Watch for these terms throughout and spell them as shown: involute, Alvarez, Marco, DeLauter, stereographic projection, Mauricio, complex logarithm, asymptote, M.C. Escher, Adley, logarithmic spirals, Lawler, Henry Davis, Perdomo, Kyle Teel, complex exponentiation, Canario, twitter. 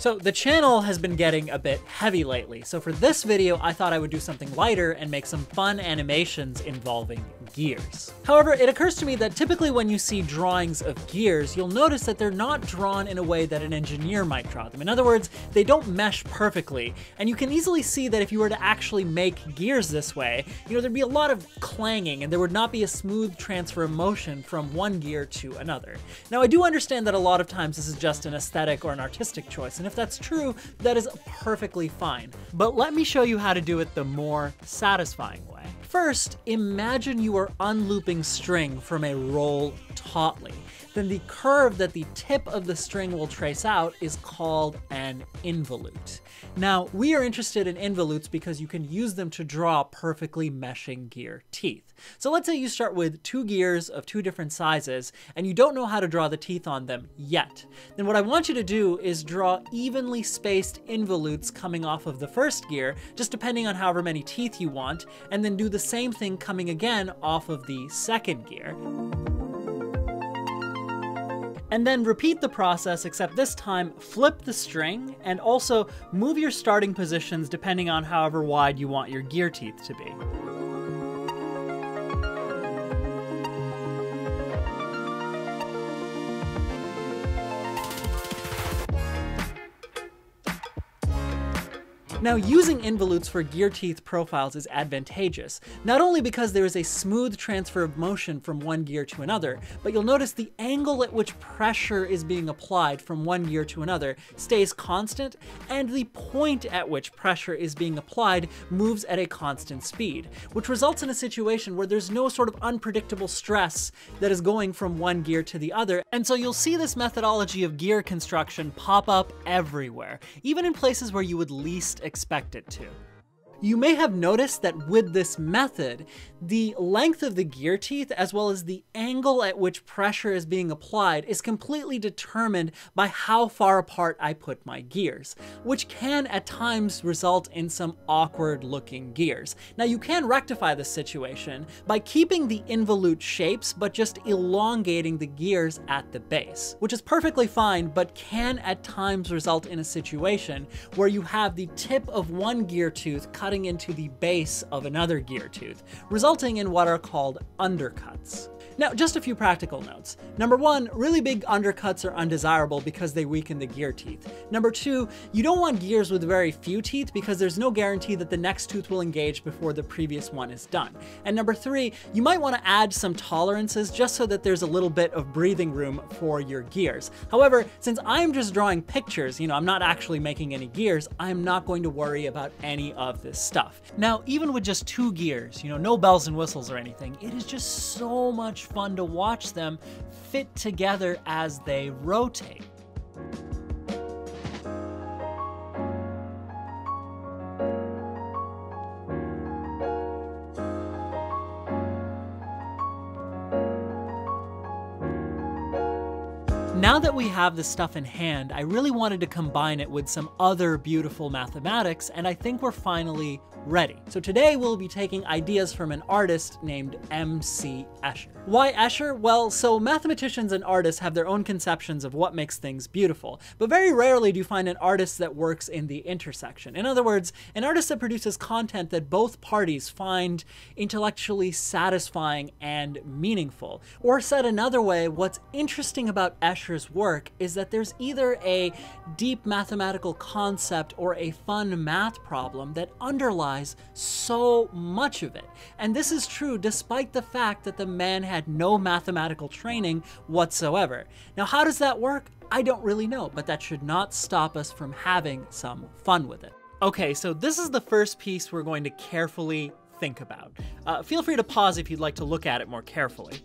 So the channel has been getting a bit heavy lately, so for this video I thought I would do something lighter and make some fun animations involving gears. However, it occurs to me that typically when you see drawings of gears, you'll notice that they're not drawn in a way that an engineer might draw them. In other words, they don't mesh perfectly, and you can easily see that if you were to actually make gears this way, there'd be a lot of clanging and there would not be a smooth transfer of motion from one gear to another. Now I do understand that a lot of times this is just an aesthetic or an artistic choice, and if that's true, that is perfectly fine. But let me show you how to do it the more satisfying way. First, imagine you are unlooping string from a roll tautly. Then the curve that the tip of the string will trace out is called an involute. Now, we are interested in involutes because you can use them to draw perfectly meshing gear teeth. So let's say you start with two gears of two different sizes and you don't know how to draw the teeth on them yet. Then what I want you to do is draw evenly spaced involutes coming off of the first gear, just depending on however many teeth you want, and then do the same thing coming again off of the second gear. And then repeat the process, except this time flip the string and also move your starting positions depending on however wide you want your gear teeth to be. Now, using involutes for gear teeth profiles is advantageous, not only because there is a smooth transfer of motion from one gear to another, but you'll notice the angle at which pressure is being applied from one gear to another stays constant, and the point at which pressure is being applied moves at a constant speed, which results in a situation where there's no sort of unpredictable stress that is going from one gear to the other. And so you'll see this methodology of gear construction pop up everywhere, even in places where you would least expect it to. You may have noticed that with this method, the length of the gear teeth as well as the angle at which pressure is being applied is completely determined by how far apart I put my gears, which can at times result in some awkward looking gears. Now you can rectify this situation by keeping the involute shapes but just elongating the gears at the base, which is perfectly fine but can at times result in a situation where you have the tip of one gear tooth cut into the base of another gear tooth, resulting in what are called undercuts. Now, just a few practical notes. Number 1, really big undercuts are undesirable because they weaken the gear teeth. Number 2, you don't want gears with very few teeth because there's no guarantee that the next tooth will engage before the previous one is done. And number 3, you might want to add some tolerances just so that there's a little bit of breathing room for your gears. However, since I'm just drawing pictures, I'm not actually making any gears, I'm not going to worry about any of this stuff. Now, even with just two gears, no bells and whistles or anything, it is just so much fun to watch them fit together as they rotate. Now that we have this stuff in hand, I really wanted to combine it with some other beautiful mathematics, and I think we're finally ready. So today we'll be taking ideas from an artist named M.C. Escher. Why Escher? Well, so mathematicians and artists have their own conceptions of what makes things beautiful, but very rarely do you find an artist that works in the intersection. In other words, an artist that produces content that both parties find intellectually satisfying and meaningful. Or said another way, what's interesting about Escher's work is that there's either a deep mathematical concept or a fun math problem that underlies so much of it. And this is true despite the fact that the man had no mathematical training whatsoever. Now, how does that work? I don't really know, but that should not stop us from having some fun with it. Okay, so this is the first piece we're going to carefully think about. Feel free to pause if you'd like to look at it more carefully.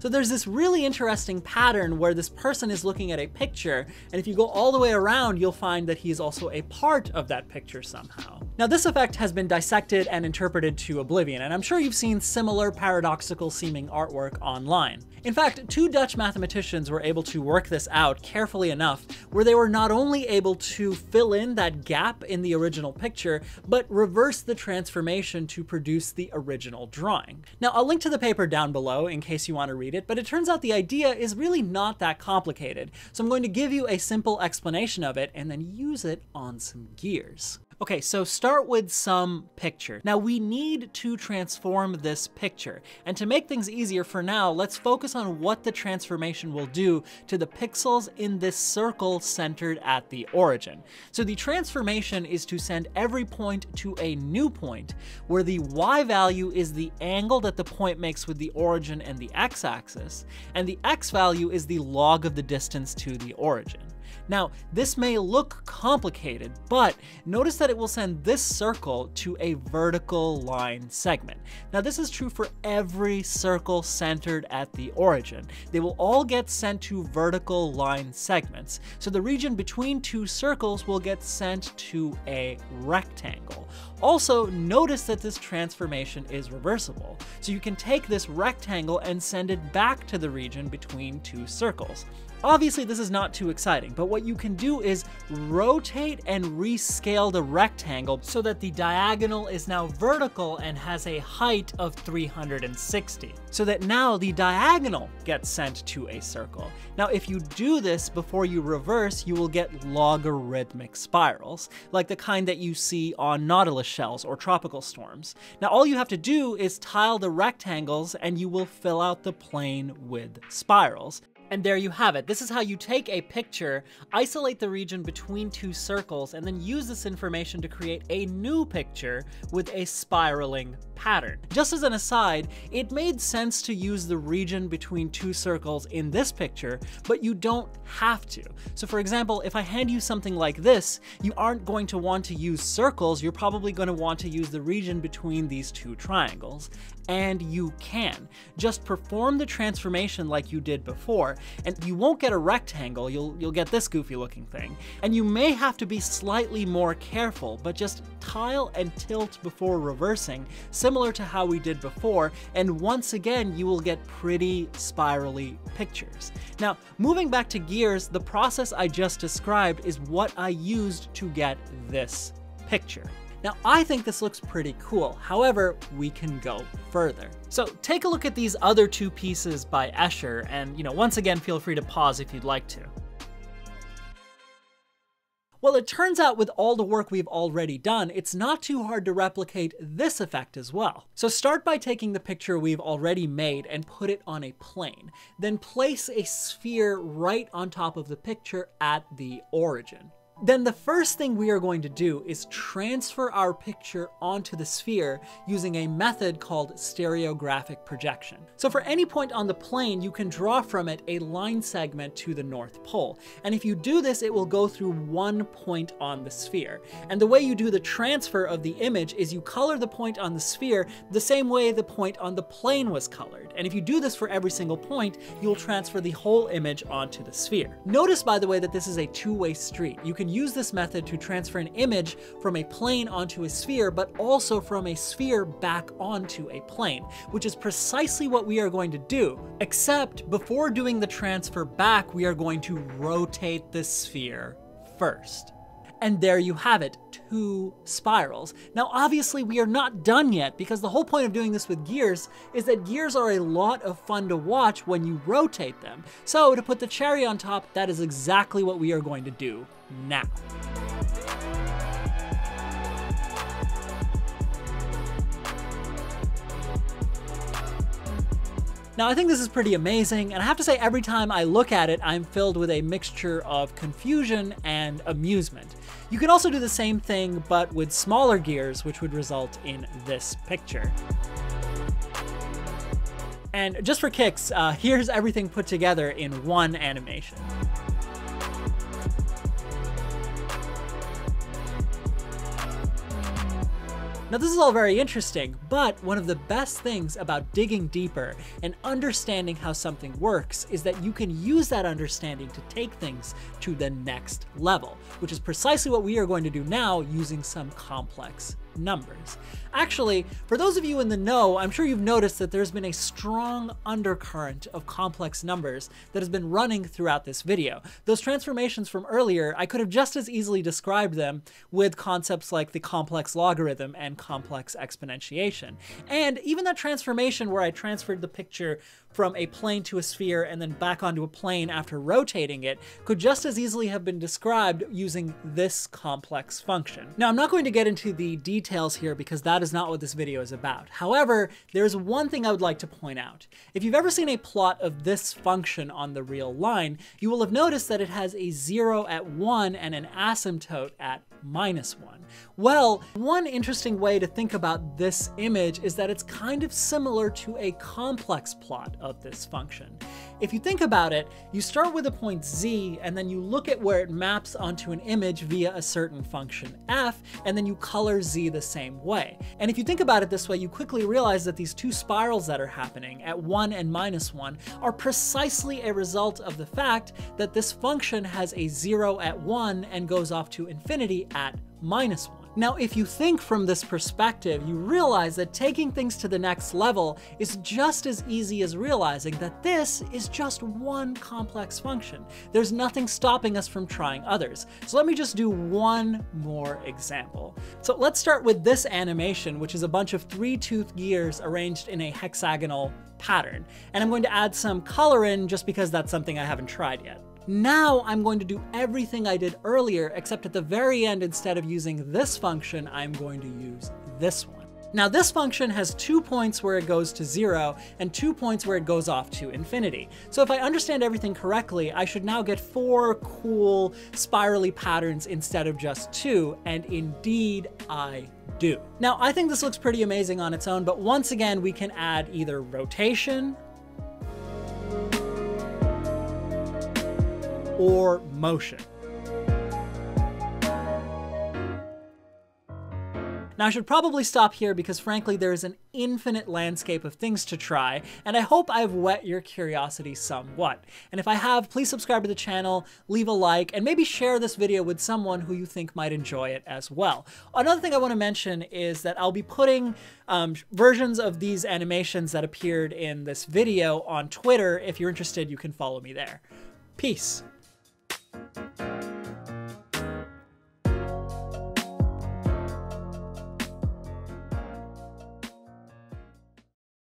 So there's this really interesting pattern where this person is looking at a picture, and if you go all the way around, you'll find that he's also a part of that picture somehow. Now, this effect has been dissected and interpreted to oblivion, and I'm sure you've seen similar paradoxical-seeming artwork online. In fact, two Dutch mathematicians were able to work this out carefully enough where they were not only able to fill in that gap in the original picture, but reverse the transformation to produce the original drawing. Now, I'll link to the paper down below in case you want to read it, but it turns out the idea is really not that complicated, so I'm going to give you a simple explanation of it and then use it on some gears. Okay, so start with some picture. Now we need to transform this picture. And to make things easier for now, let's focus on what the transformation will do to the pixels in this circle centered at the origin. So the transformation is to send every point to a new point, where the y value is the angle that the point makes with the origin and the x-axis, and the x value is the log of the distance to the origin. Now, this may look complicated, but notice that it will send this circle to a vertical line segment. Now, this is true for every circle centered at the origin. They will all get sent to vertical line segments. So the region between two circles will get sent to a rectangle. Also, notice that this transformation is reversible. So you can take this rectangle and send it back to the region between two circles. Obviously, this is not too exciting, but what you can do is rotate and rescale the rectangle so that the diagonal is now vertical and has a height of 360, so that now the diagonal gets sent to a circle. Now, if you do this before you reverse, you will get logarithmic spirals, like the kind that you see on nautilus shells or tropical storms. Now, all you have to do is tile the rectangles and you will fill out the plane with spirals. And there you have it. This is how you take a picture, isolate the region between two circles, and then use this information to create a new picture with a spiraling pattern. Just as an aside, it made sense to use the region between two circles in this picture, but you don't have to. So for example, if I hand you something like this, you aren't going to want to use circles, you're probably going to want to use the region between these two triangles. And you can. Just perform the transformation like you did before, and you won't get a rectangle, you'll get this goofy looking thing. And you may have to be slightly more careful, but just tile and tilt before reversing, similar to how we did before, and once again, you will get pretty spirally pictures. Now, moving back to gears, the process I just described is what I used to get this picture. Now, I think this looks pretty cool. However, we can go further. So take a look at these other two pieces by Escher, and once again, feel free to pause if you'd like to. Well, it turns out with all the work we've already done, it's not too hard to replicate this effect as well. So start by taking the picture we've already made and put it on a plane. Then place a sphere right on top of the picture at the origin. Then the first thing we are going to do is transfer our picture onto the sphere using a method called stereographic projection. So for any point on the plane, you can draw from it a line segment to the North Pole. And if you do this, it will go through one point on the sphere. And the way you do the transfer of the image is you color the point on the sphere the same way the point on the plane was colored. And if you do this for every single point, you'll transfer the whole image onto the sphere. Notice, by the way, that this is a two-way street. You can use this method to transfer an image from a plane onto a sphere, but also from a sphere back onto a plane, which is precisely what we are going to do, except before doing the transfer back, we are going to rotate the sphere first. And there you have it, two spirals. Now, obviously we are not done yet because the whole point of doing this with gears is that gears are a lot of fun to watch when you rotate them. So to put the cherry on top, that is exactly what we are going to do now. Now, I think this is pretty amazing, and I have to say every time I look at it, I'm filled with a mixture of confusion and amusement. You can also do the same thing, but with smaller gears, which would result in this picture. And just for kicks, here's everything put together in one animation. Now this is all very interesting, but one of the best things about digging deeper and understanding how something works is that you can use that understanding to take things to the next level, which is precisely what we are going to do now using some complex numbers. Actually, for those of you in the know, I'm sure you've noticed that there's been a strong undercurrent of complex numbers that has been running throughout this video. Those transformations from earlier, I could have just as easily described them with concepts like the complex logarithm and complex exponentiation. And even that transformation where I transferred the picture from a plane to a sphere and then back onto a plane after rotating it could just as easily have been described using this complex function. Now, I'm not going to get into the details here because that is not what this video is about. However, there is one thing I would like to point out. If you've ever seen a plot of this function on the real line, you will have noticed that it has a 0 at 1 and an asymptote at -1. Well, one interesting way to think about this image is that it's kind of similar to a complex plot of this function. If you think about it, you start with a point z, and then you look at where it maps onto an image via a certain function f, and then you color z the same way. And if you think about it this way, you quickly realize that these two spirals that are happening at 1 and -1 are precisely a result of the fact that this function has a 0 at 1 and goes off to infinity at -1. Now, if you think from this perspective, you realize that taking things to the next level is just as easy as realizing that this is just one complex function. There's nothing stopping us from trying others. So let me just do one more example. So let's start with this animation, which is a bunch of three-tooth gears arranged in a hexagonal pattern. And I'm going to add some color in just because that's something I haven't tried yet. Now I'm going to do everything I did earlier, except at the very end, instead of using this function, I'm going to use this one. Now this function has 2 points where it goes to 0 and 2 points where it goes off to infinity. So if I understand everything correctly, I should now get 4 cool spirally patterns instead of just 2, and indeed I do. Now I think this looks pretty amazing on its own, but once again, we can add either rotation, or motion. Now I should probably stop here because frankly there is an infinite landscape of things to try, and I hope I've whet your curiosity somewhat. And if I have, please subscribe to the channel, leave a like, and maybe share this video with someone who you think might enjoy it as well. Another thing I want to mention is that I'll be putting versions of these animations that appeared in this video on Twitter. If you're interested, you can follow me there. Peace.